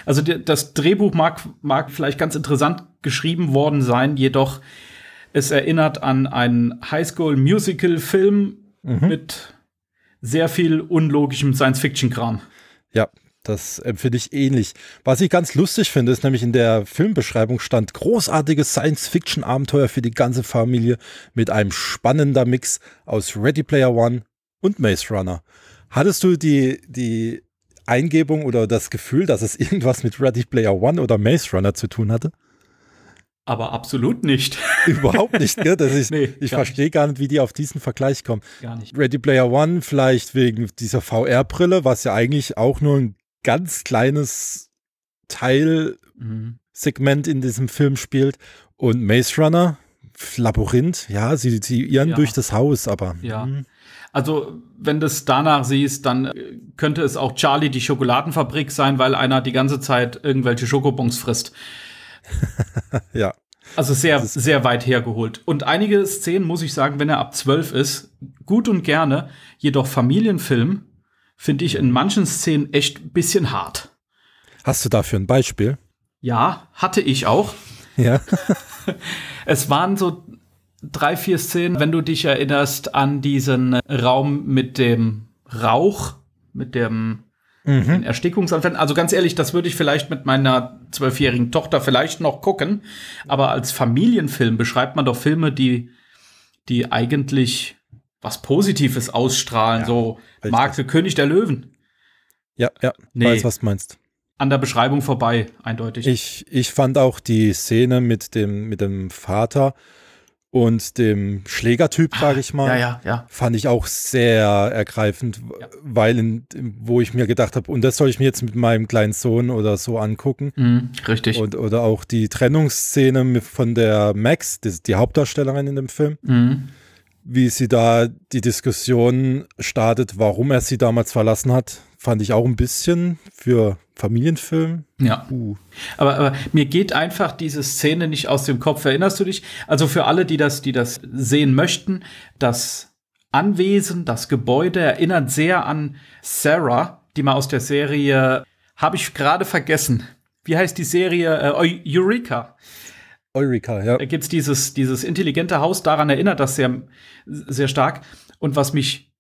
Also das Drehbuch mag, mag vielleicht ganz interessant geschrieben worden sein, jedoch es erinnert an einen Highschool-Musical-Film mhm. mit sehr viel unlogischem Science-Fiction-Kram. Ja, das empfinde ich ähnlich. Was ich ganz lustig finde, ist nämlich in der Filmbeschreibung stand: großartiges Science-Fiction-Abenteuer für die ganze Familie mit einem spannenden Mix aus Ready Player One und Maze Runner. Hattest du die, die Eingebung oder das Gefühl, dass es irgendwas mit Ready Player One oder Maze Runner zu tun hatte? Aber absolut nicht. Überhaupt nicht, gell? Das ist, nee, ich verstehe gar nicht, wie die auf diesen Vergleich kommen. Gar nicht. Ready Player One vielleicht wegen dieser V R-Brille, was ja eigentlich auch nur ein ganz kleines Teilsegment mhm. in diesem Film spielt. Und Maze Runner, Labyrinth, ja, sie, sie irren ja. durch das Haus, aber. Ja. Mh. Also, wenn du es danach siehst, dann könnte es auch Charlie die Schokoladenfabrik sein, weil einer die ganze Zeit irgendwelche Schokobons frisst. Ja. Also sehr, sehr weit hergeholt. Und einige Szenen, muss ich sagen, wenn er ab zwölf ist, gut und gerne. Jedoch Familienfilm finde ich in manchen Szenen echt ein bisschen hart. Hast du dafür ein Beispiel? Ja, hatte ich auch. Ja. Es waren so drei, vier Szenen, wenn du dich erinnerst an diesen Raum mit dem Rauch, mit dem mhm. Erstickungsanfällen. Also ganz ehrlich, das würde ich vielleicht mit meiner zwölfjährigen Tochter vielleicht noch gucken. Aber als Familienfilm beschreibt man doch Filme, die, die eigentlich was Positives ausstrahlen. Ja, so Marke König der Löwen. Ja, ja, nee. Weiß, was du meinst. An der Beschreibung vorbei, eindeutig. Ich, ich fand auch die Szene mit dem, mit dem Vater und dem Schlägertyp, sage ich mal, ja, ja, ja. fand ich auch sehr ergreifend, ja. weil in, wo ich mir gedacht habe, und das soll ich mir jetzt mit meinem kleinen Sohn oder so angucken. Mhm, richtig. Und, oder auch die Trennungsszene von der Max, die, die Hauptdarstellerin in dem Film. Mhm. Wie sie da die Diskussion startet, warum er sie damals verlassen hat, fand ich auch ein bisschen für Familienfilm. Ja. Uh. Aber, aber mir geht einfach diese Szene nicht aus dem Kopf. Erinnerst du dich? Also für alle, die das, die das sehen möchten, das Anwesen, das Gebäude erinnert sehr an Sarah, die mal aus der Serie, habe ich gerade vergessen. Wie heißt die Serie? Äh, Eureka. Eureka, ja. Da gibt es dieses, dieses intelligente Haus, daran erinnert das sehr, sehr stark. Und was mich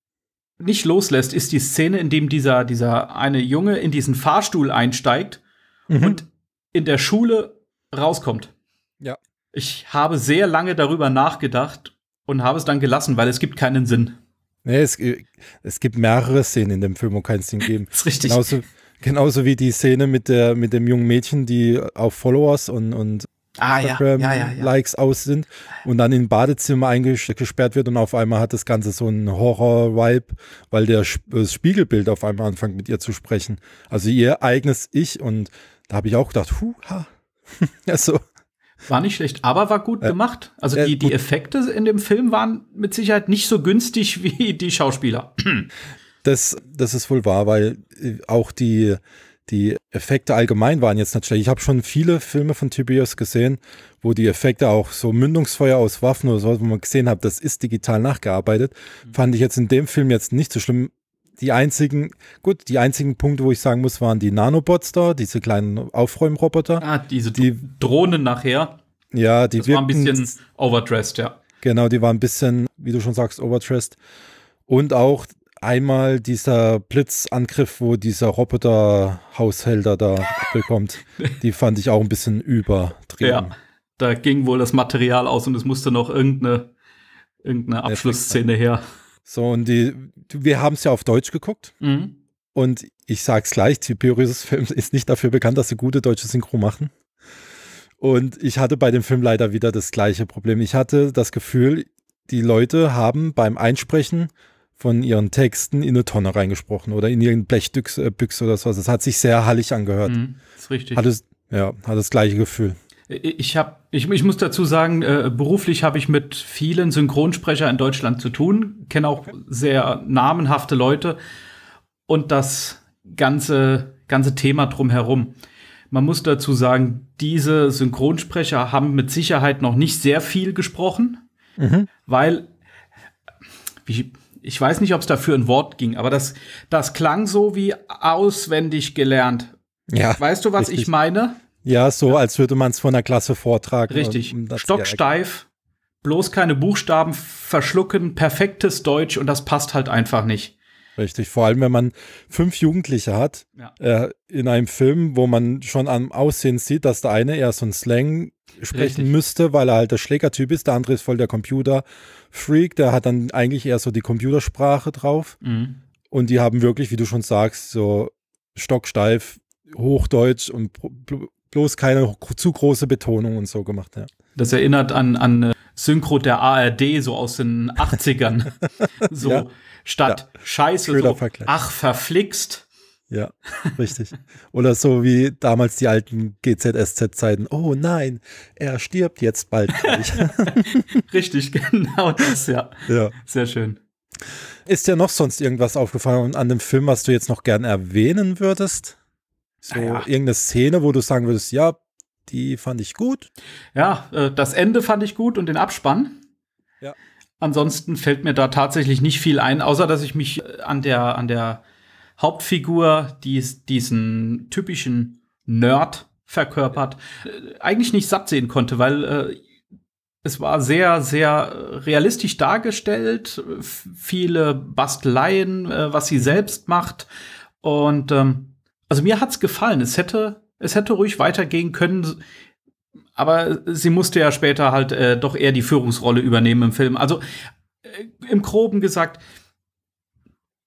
nicht loslässt, ist die Szene, in dem dieser, dieser eine Junge in diesen Fahrstuhl einsteigt mhm. und in der Schule rauskommt. Ja. Ich habe sehr lange darüber nachgedacht und habe es dann gelassen, weil es gibt keinen Sinn. Nee, es, es gibt mehrere Szenen in dem Film, wo keinen Sinn geben. Das ist richtig. Genauso, genauso wie die Szene mit, der, mit dem jungen Mädchen, die auf Followers und, und Ah, Instagram ja, ja, ja, ja. Likes aus sind und dann in ein Badezimmer eingesperrt wird und auf einmal hat das Ganze so einen Horror-Vibe, weil der das Spiegelbild auf einmal anfängt mit ihr zu sprechen. Also ihr eigenes Ich und da habe ich auch gedacht, huh, ha. ja, so. War nicht schlecht, aber war gut äh, gemacht. Also äh, die, die Effekte in dem Film waren mit Sicherheit nicht so günstig wie die Schauspieler. Das, das ist wohl wahr, weil auch die Die Effekte allgemein waren jetzt nicht schlecht. Ich habe schon viele Filme von Tiberius gesehen, wo die Effekte auch so Mündungsfeuer aus Waffen oder so, wo man gesehen hat, das ist digital nachgearbeitet. Mhm. Fand ich jetzt in dem Film jetzt nicht so schlimm. Die einzigen, gut, die einzigen Punkte, wo ich sagen muss, waren die Nanobots da, diese kleinen Aufräumroboter. Ah, diese die, Drohnen nachher. Ja, die das war ein bisschen overdressed, ja. Genau, die waren ein bisschen, wie du schon sagst, overdressed. Und auch einmal dieser Blitzangriff, wo dieser Roboter-Haushälter da bekommt, die fand ich auch ein bisschen übertrieben. Ja, da ging wohl das Material aus und es musste noch irgendeine, irgendeine Abschlussszene her. So, und die, wir haben es ja auf Deutsch geguckt. Mhm. Und ich sag's gleich, Tiberius Film ist nicht dafür bekannt, dass sie gute deutsche Synchro machen. Und ich hatte bei dem Film leider wieder das gleiche Problem. Ich hatte das Gefühl, die Leute haben beim Einsprechen von ihren Texten in eine Tonne reingesprochen oder in ihren Blechbüchse oder sowas. Das hat sich sehr hallig angehört. Mm, ist richtig. Hat es, ja, hat das gleiche Gefühl. Ich, hab, ich, ich muss dazu sagen, äh, beruflich habe ich mit vielen Synchronsprechern in Deutschland zu tun, kenne auch okay. sehr namenhafte Leute und das ganze, ganze Thema drumherum. Man muss dazu sagen, diese Synchronsprecher haben mit Sicherheit noch nicht sehr viel gesprochen, mhm. weil wie ich weiß nicht, ob es dafür ein Wort ging, aber das, das klang so wie auswendig gelernt. Ja, weißt du, was richtig. Ich meine? Ja, so, ja. als würde man es von der Klasse vortragen. Richtig. Und, und stocksteif, bloß keine Buchstaben verschlucken, perfektes Deutsch und das passt halt einfach nicht. Richtig, vor allem, wenn man fünf Jugendliche hat, ja. äh, in einem Film, wo man schon am Aussehen sieht, dass der eine eher so einen Slang sprechen Richtig. Müsste, weil er halt der Schlägertyp ist, der andere ist voll der Computerfreak, der hat dann eigentlich eher so die Computersprache drauf mhm. und die haben wirklich, wie du schon sagst, so stocksteif, Hochdeutsch und bloß keine zu große Betonung und so gemacht. Ja. Das erinnert an, an Synchro der A R D, so aus den achtzigern. So ja. statt ja. Scheiße, so, ach, verflixt. Ja, richtig. Oder so wie damals die alten G Z S Z-Zeiten. Oh nein, er stirbt jetzt bald. Richtig, genau das, ja. ja. Sehr schön. Ist dir noch sonst irgendwas aufgefallen an dem Film, was du jetzt noch gern erwähnen würdest? So ja. irgendeine Szene, wo du sagen würdest, ja, die fand ich gut. Ja, das Ende fand ich gut und den Abspann. Ja. Ansonsten fällt mir da tatsächlich nicht viel ein, außer dass ich mich an der, an der Hauptfigur, die diesen typischen Nerd verkörpert, eigentlich nicht satt sehen konnte, weil äh, Es war sehr, sehr realistisch dargestellt, viele Basteleien, was sie selbst macht. Und ähm, also mir hat's gefallen. Es hätte, es hätte ruhig weitergehen können, aber sie musste ja später halt äh, doch eher die Führungsrolle übernehmen im Film. Also äh, im Groben gesagt,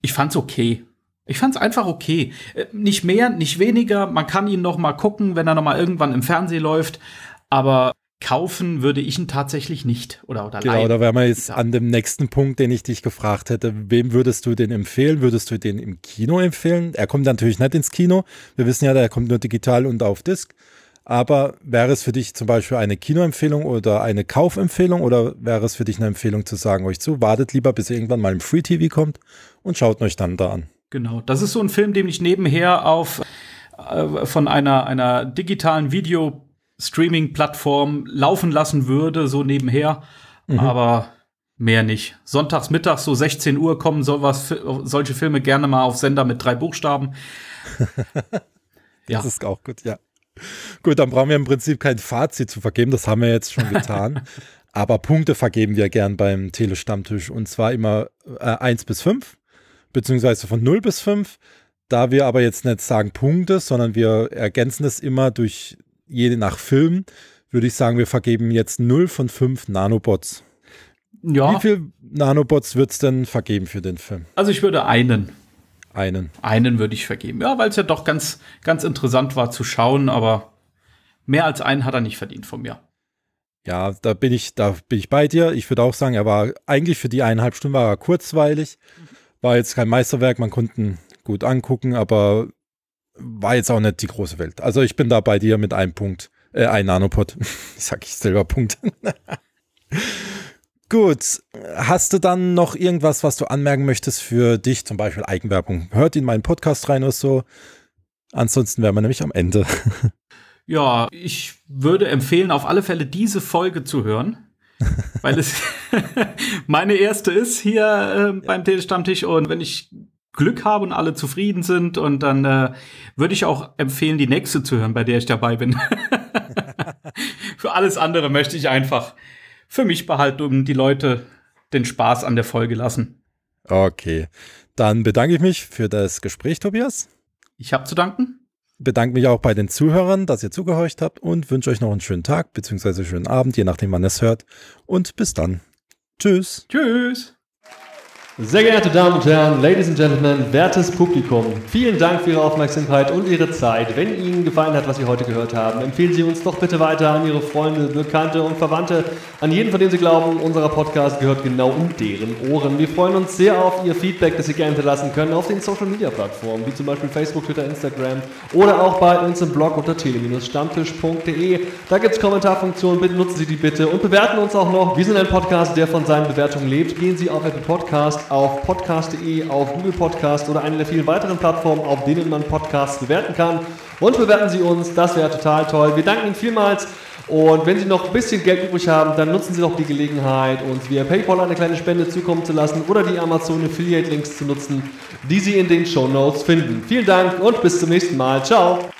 ich fand's okay. Ich fand's einfach okay. Äh, nicht mehr, nicht weniger. Man kann ihn noch mal gucken, wenn er noch mal irgendwann im Fernsehen läuft. Aber kaufen würde ich ihn tatsächlich nicht. Oder, oder genau, leihen. Da wären wir jetzt an dem nächsten Punkt, den ich dich gefragt hätte. Wem würdest du den empfehlen? Würdest du den im Kino empfehlen? Er kommt natürlich nicht ins Kino. Wir wissen ja, er kommt nur digital und auf Disc. Aber wäre es für dich zum Beispiel eine Kinoempfehlung oder eine Kaufempfehlung? Oder wäre es für dich eine Empfehlung zu sagen, euch zu, wartet lieber, bis ihr irgendwann mal im Free-T V kommt und schaut euch dann da an? Genau, das ist so ein Film, den ich nebenher auf äh, von einer, einer digitalen Video- Streaming-Plattform laufen lassen würde, so nebenher, mhm. aber mehr nicht. Sonntags, mittags, so sechzehn Uhr kommen sowas, solche Filme gerne mal auf Sender mit drei Buchstaben. Das ja. ist auch gut, ja. Gut, dann brauchen wir im Prinzip kein Fazit zu vergeben, das haben wir jetzt schon getan. Aber Punkte vergeben wir gern beim Telestammtisch und zwar immer äh, eins bis fünf, beziehungsweise von null bis fünf. Da wir aber jetzt nicht sagen Punkte, sondern wir ergänzen das immer durch je nach Film, würde ich sagen, wir vergeben jetzt null von fünf Nanobots. Ja. Wie viele Nanobots wird es denn vergeben für den Film? Also ich würde einen. Einen. Einen würde ich vergeben. Ja, weil es ja doch ganz, ganz interessant war zu schauen, aber mehr als einen hat er nicht verdient von mir. Ja, da bin ich, da bin ich bei dir. Ich würde auch sagen, er war eigentlich für die eineinhalb Stunden war er kurzweilig. War jetzt kein Meisterwerk, man konnte ihn gut angucken, aber war jetzt auch nicht die große Welt. Also ich bin da bei dir mit einem Punkt, äh, ein Nanopod. Sag ich selber Punkt. Gut, hast du dann noch irgendwas, was du anmerken möchtest für dich? Zum Beispiel Eigenwerbung. Hört in meinen Podcast rein oder so. Ansonsten wären wir nämlich am Ende. Ja, ich würde empfehlen, auf alle Fälle diese Folge zu hören. Weil es meine erste ist hier äh, beim Telestammtisch. Und wenn ich Glück habe und alle zufrieden sind und dann äh, würde ich auch empfehlen, die nächste zu hören, bei der ich dabei bin. Für alles andere möchte ich einfach für mich behalten, um die Leute den Spaß an der Folge lassen. Okay, dann bedanke ich mich für das Gespräch, Tobias. Ich habe zu danken. Bedanke mich auch bei den Zuhörern, dass ihr zugehorcht habt und wünsche euch noch einen schönen Tag bzw. schönen Abend, je nachdem wann ihr es hört. Und bis dann. Tschüss. Tschüss. Sehr geehrte Damen und Herren, Ladies and Gentlemen, wertes Publikum, vielen Dank für Ihre Aufmerksamkeit und Ihre Zeit. Wenn Ihnen gefallen hat, was Sie heute gehört haben, empfehlen Sie uns doch bitte weiter an Ihre Freunde, Bekannte und Verwandte, an jeden, von dem Sie glauben, unser Podcast gehört genau in deren Ohren. Wir freuen uns sehr auf Ihr Feedback, das Sie gerne hinterlassen können auf den Social-Media-Plattformen, wie zum Beispiel Facebook, Twitter, Instagram oder auch bei uns im Blog unter tele-stammtisch punkt de. Da gibt es Kommentarfunktionen, bitte nutzen Sie die bitte und bewerten uns auch noch. Wir sind ein Podcast, der von seinen Bewertungen lebt. Gehen Sie auf Apple Podcast, auf podcast punkt de, auf Google Podcast oder eine der vielen weiteren Plattformen, auf denen man Podcasts bewerten kann. Und bewerten Sie uns, das wäre total toll. Wir danken Ihnen vielmals und wenn Sie noch ein bisschen Geld übrig haben, dann nutzen Sie doch die Gelegenheit, uns via PayPal eine kleine Spende zukommen zu lassen oder die Amazon Affiliate Links zu nutzen, die Sie in den Shownotes finden. Vielen Dank und bis zum nächsten Mal. Ciao!